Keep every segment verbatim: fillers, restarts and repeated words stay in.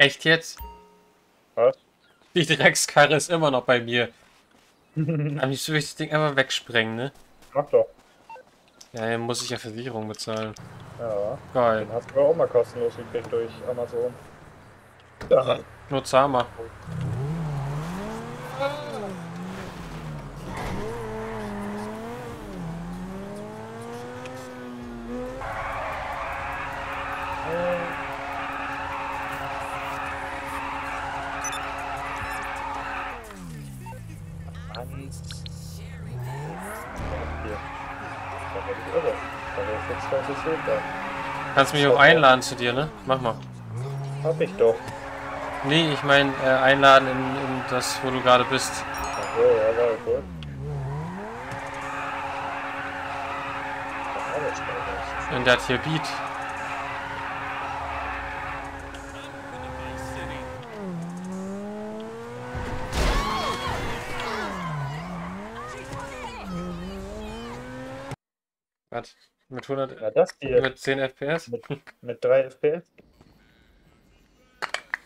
Echt jetzt? Was? Die Dreckskarre ist immer noch bei mir. Am liebsten will ich das Ding einfach wegsprengen, ne? Mach doch. Ja, dann muss ich ja Versicherung bezahlen. Ja. Geil. Den hast du auch mal kostenlos gekriegt durch Amazon. Ja. Nur zahmer. Kannst mich auch einladen zu dir, ne? Mach mal. Hab ich doch. Nee, ich meine äh, einladen in, in das, wo du gerade bist. Ach so, ja, war cool. In der hier Beat. Was? Mit hundert, ja, das hier. Mit zehn F P S? Mit, mit drei F P S?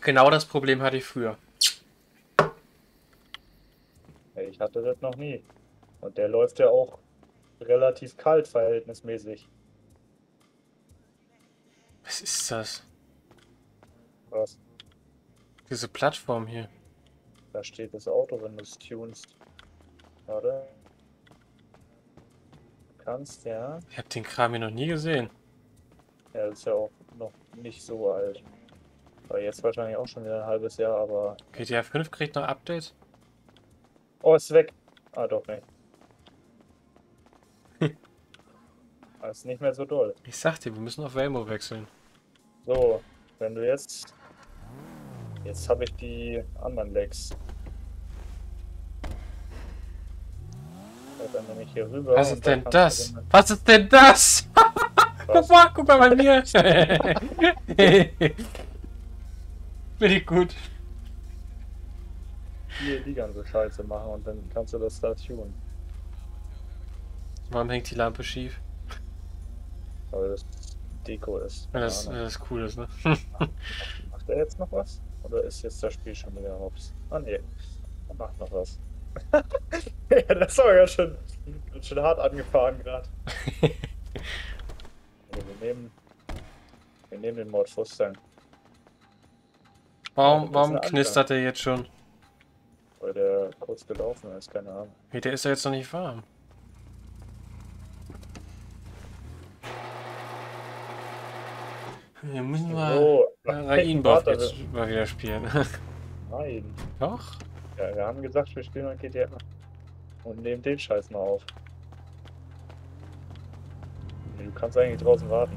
Genau das Problem hatte ich früher. Ich hatte das noch nie. Und der läuft ja auch relativ kalt verhältnismäßig. Was ist das? Was? Diese Plattform hier. Da steht das Auto, wenn du es tunst. Warte. Ja. Ich habe den Kram hier noch nie gesehen. Ja, das ist ja auch noch nicht so alt. Aber jetzt wahrscheinlich auch schon wieder ein halbes Jahr, aber... G T A fünf kriegt noch Update? Oh, ist weg. Ah, doch nicht. Nee. Das ist nicht mehr so doll. Ich sag dir, wir müssen auf Velmo wechseln. So, wenn du jetzt... Jetzt habe ich die anderen Legs. Dann nehme ich hier rüber. Was ist denn das? Was ist denn das? Guck mal, guck mal bei mir. Bin ich gut. Hier die ganze Scheiße machen und dann kannst du das da tun. Warum hängt die Lampe schief? Weil das Deko ist. Weil das, weil das cool ist, ne? Macht er jetzt noch was? Oder ist jetzt das Spiel schon wieder hops? Ah ne, er macht noch was. Ja, das war ganz schön, ganz schön hart angefahren gerade. Also wir nehmen, wir nehmen den Mord Fußstein. Warum, warum knistert der jetzt schon? Weil der kurz gelaufen ist, keine Ahnung. Hey, der ist ja jetzt noch nicht warm. Wir müssen mal oh, Reinbow jetzt mal wieder spielen. Nein. Doch? Ja, wir haben gesagt, wir spielen und G T A und nehmen den Scheiß mal auf. Du kannst eigentlich draußen warten.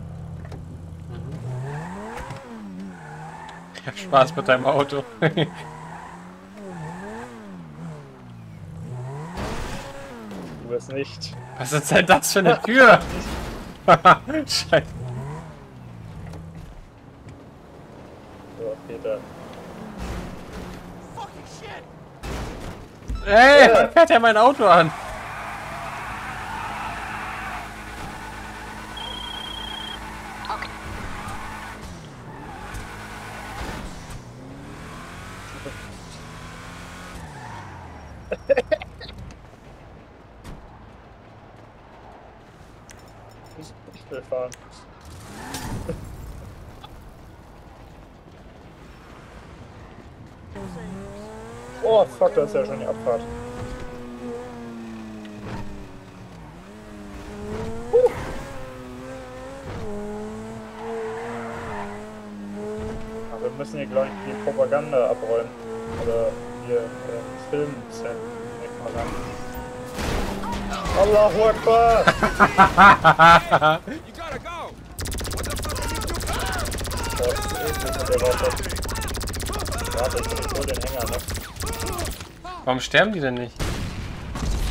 Ich hab Spaß mit deinem Auto. Du bist nicht. Was ist denn das für eine Tür? Scheiße. So, Peter. Ey, yeah. Man fährt ja mein Auto an. Okay. Ich will fahren. Oh, fuck, das ist ja schon die Abfahrt. Huh. Aber wir müssen hier, glaube ich, die Propaganda abräumen. Oder hier äh, Filmset. Allahu Akbar! Warte, ich bin nur den Hänger, ne? Warum sterben die denn nicht?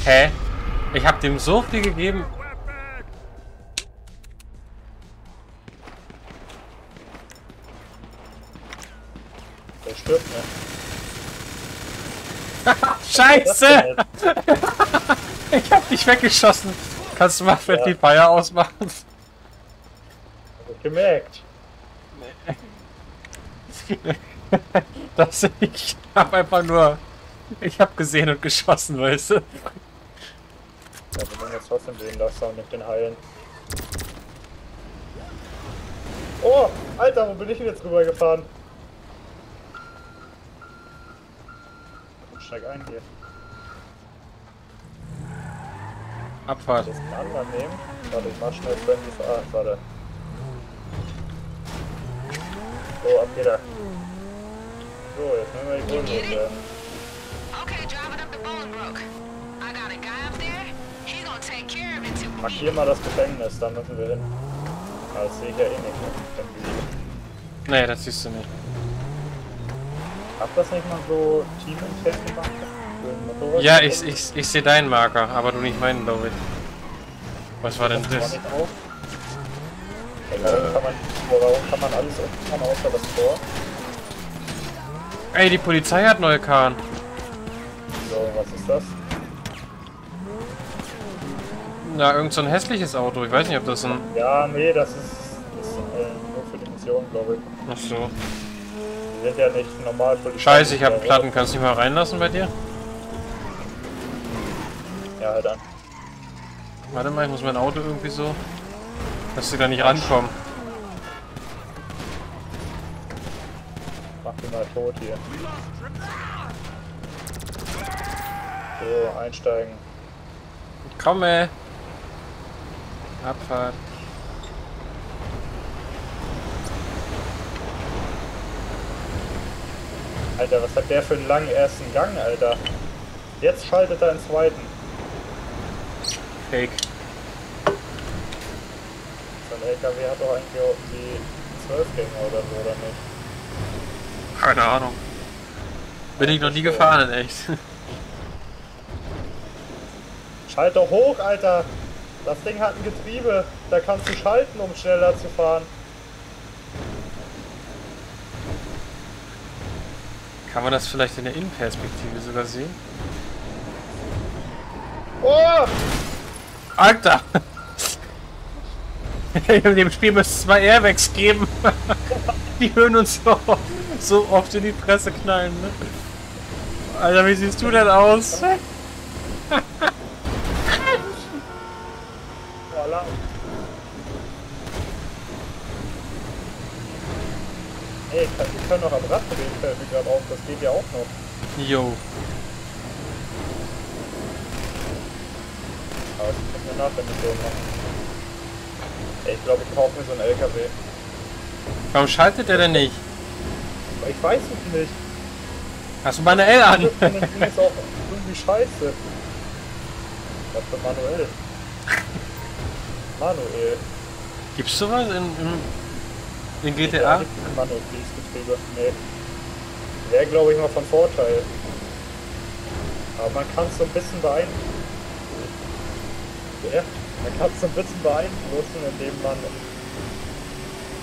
Hä? Ich hab dem so viel gegeben. Der stirbt, ne? Scheiße! Ich hab dich weggeschossen. Kannst du mal für ja. die Feier ausmachen? Hab ich gemerkt. Nee. Das, ich hab einfach nur... Ich hab gesehen und geschossen, weißt du? Ja, wir wollen jetzt trotzdem sehen, dass da nicht den heilen. Oh, Alter, wo bin ich denn jetzt rüber gefahren? Steig ein hier. Abfahrt. Ich muss einen anderen nehmen. Warte, ich mach schnell zwanzig. Ah, warte. So, ab geht er. So, jetzt nehmen wir die Bodenluke. Markier mal das Gefängnis, da müssen wir hin. Aber das sehe ich ja eh nicht mehr. Nee, das siehst du nicht. Habt das nicht mal so teamintern gemacht? Ja, ich, ich, ich sehe deinen Marker, aber du nicht meinen, glaube ich. Was war denn das? das? War nicht auf. Äh. Kann man, warum kann man alles öffnen außer das Tor? Ey, die Polizei hat neue Karren. So, was ist das? Na, irgend so ein hässliches Auto. Ich weiß nicht, ob das ein... Ja, nee, das ist, das ist äh, nur für die Mission, glaube ich. Ach so. Die sind ja nicht normal für die... Scheiße, ich habe einen Platten. Kannst du nicht mal reinlassen bei dir? Ja, halt an. Warte mal, ich muss mein Auto irgendwie so... Dass sie da nicht rankommen. Mach den mal tot hier. So, einsteigen. Ich komme! Abfahrt. Alter, was hat der für einen langen ersten Gang, Alter? Jetzt schaltet er ins zweiten. Fake. So ein L K W hat doch eigentlich auch die zwölf Gänge oder so, oder nicht? Keine Ahnung. Bin ich noch nie gefahren, in echt. Schalt doch hoch, Alter! Das Ding hat ein Getriebe. Da kannst du schalten, um schneller zu fahren. Kann man das vielleicht in der Innenperspektive sogar sehen? Oh! Alter! In dem Spiel müsste es mal Airbags geben. Die hören uns so, so oft in die Presse knallen, ne? Alter, wie siehst du denn aus? Ey, wir können noch am Rad drehen, fällt mir gerade auf, das geht ja auch noch. Jo. Aber das können wir nachher nicht so machen. Ey, ich glaube, ich kaufe mir so einen L K W. Warum schaltet der denn nicht? Ich weiß es nicht. Hast du meine L an? Das ist auch irgendwie scheiße. Was für manuell? Manuel. Gibt's sowas in, in, in G T A? Manuel, Fließgetriebe. Nee. Wäre, glaube ich, mal von Vorteil. Aber man kann es so ein bisschen beeinflussen. Ja, man kann es so ein bisschen beeinflussen, indem man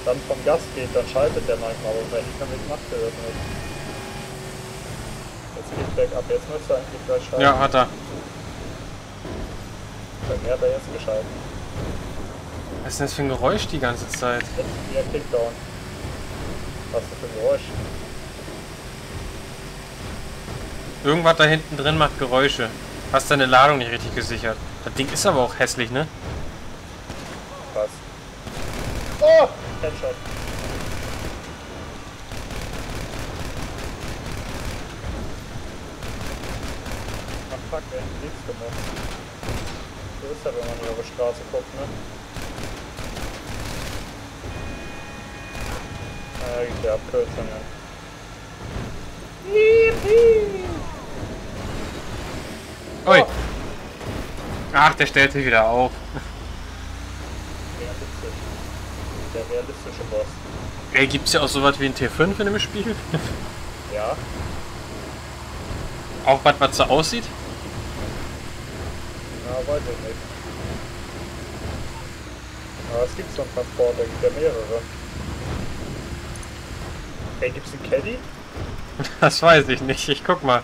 dann vom Gas geht, dann schaltet der manchmal. Aber wenn ich damit macht er das nicht. Jetzt geht bergab, jetzt müsste er eigentlich gleich schalten. Ja, hat er. Dann hat er jetzt geschalten. Was ist denn das für ein Geräusch die ganze Zeit? Das ist wieder Kickdown. Was ist das für ein Geräusch? Irgendwas da hinten drin macht Geräusche. Hast deine Ladung nicht richtig gesichert. Das Ding ist aber auch hässlich, ne? Was? Oh! Headshot. Ach fuck, wer hat nichts gemacht? So ist das, wenn man hier auf die Straße guckt, ne? Ja, gibt ja Abkürzungen. Oh. Ui! Ach, der stellt sich wieder auf. Realistisch. Der realistische Boss. Ey, gibt's ja auch sowas wie ein T fünf in dem Spiel? Ja. Auch was, was so aussieht? Na, weiß ich nicht. Aber es gibt so einen Transporter, gibt ja mehrere. Ey, gibt's einen Caddy? Das weiß ich nicht, ich guck mal.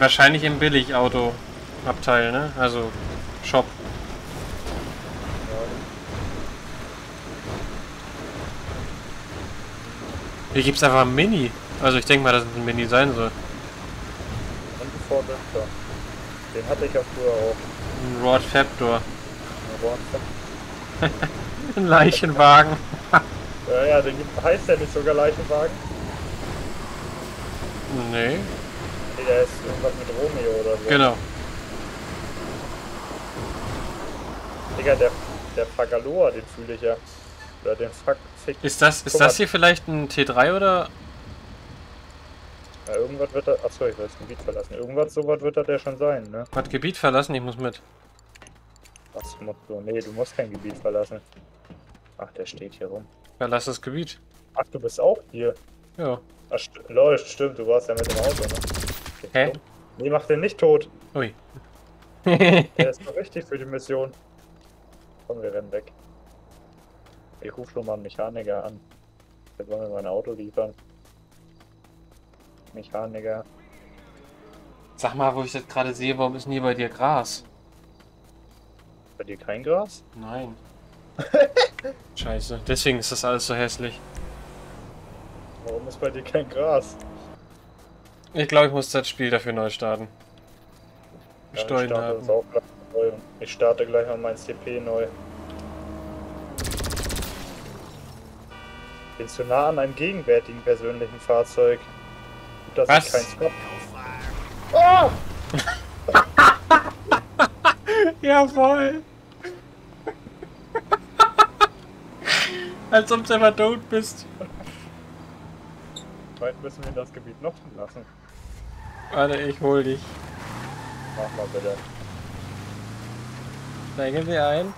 Wahrscheinlich im Billig-Auto-Abteil, ne? Also, Shop. Ja. Hier gibt es einfach ein Mini. Also ich denke mal, dass es ein Mini sein soll. Und Vordertor. Den hatte ich auch früher auch. Ein Rod Fabtor. Ein, ein Leichenwagen. Ja, ja, den gibt, heißt der nicht sogar Leichenwagen? Nee. Nee, der ist irgendwas mit Romeo oder so. Genau. Digga, der, der Fagaloa, den fühle ich ja. Oder den Fag... Ist das, ist das hier vielleicht ein T drei oder? Ja, irgendwas wird da... Achso, ich will das Gebiet verlassen. Irgendwas sowas wird da der schon sein, ne? Hat Gebiet verlassen? Ich muss mit. Was musst du? Nee, du musst kein Gebiet verlassen. Ach, der steht hier rum. Verlass das Gebiet. Ach, du bist auch hier? Ja. Ach, st Leute, stimmt, du warst ja mit dem Auto, ne? Okay, hä? Dumm. Nee, mach den nicht tot. Ui. Der ist doch richtig für die Mission. Komm, wir rennen weg. Ich rufe schon mal einen Mechaniker an. Jetzt wollen wir mal ein Auto liefern. Mechaniker. Sag mal, wo ich das gerade sehe, warum ist denn hier bei dir Gras? Bei dir kein Gras? Nein. Scheiße, deswegen ist das alles so hässlich. Warum ist bei dir kein Gras? Ich glaube, ich muss das Spiel dafür neu starten. Ja, Steuern haben. Ich starte gleich mal mein C P neu. Bin zu nah an einem gegenwärtigen persönlichen Fahrzeug. Gut, dass ich keinen Stop. Oh! Jawohl! Als ob du einfach tot bist. Weit müssen wir das Gebiet noch lassen. Warte, ich hol dich. Mach mal bitte. Steigen wir ein.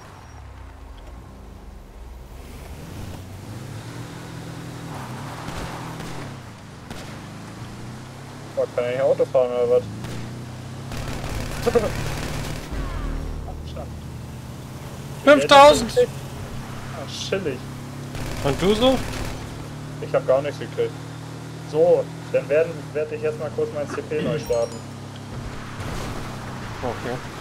Boah, kann er nicht Auto fahren oder was? fünftausend! Ach, chillig. Und du so? Ich hab gar nichts gekriegt. So, dann werde werd ich jetzt mal kurz mein C P neu starten. Okay.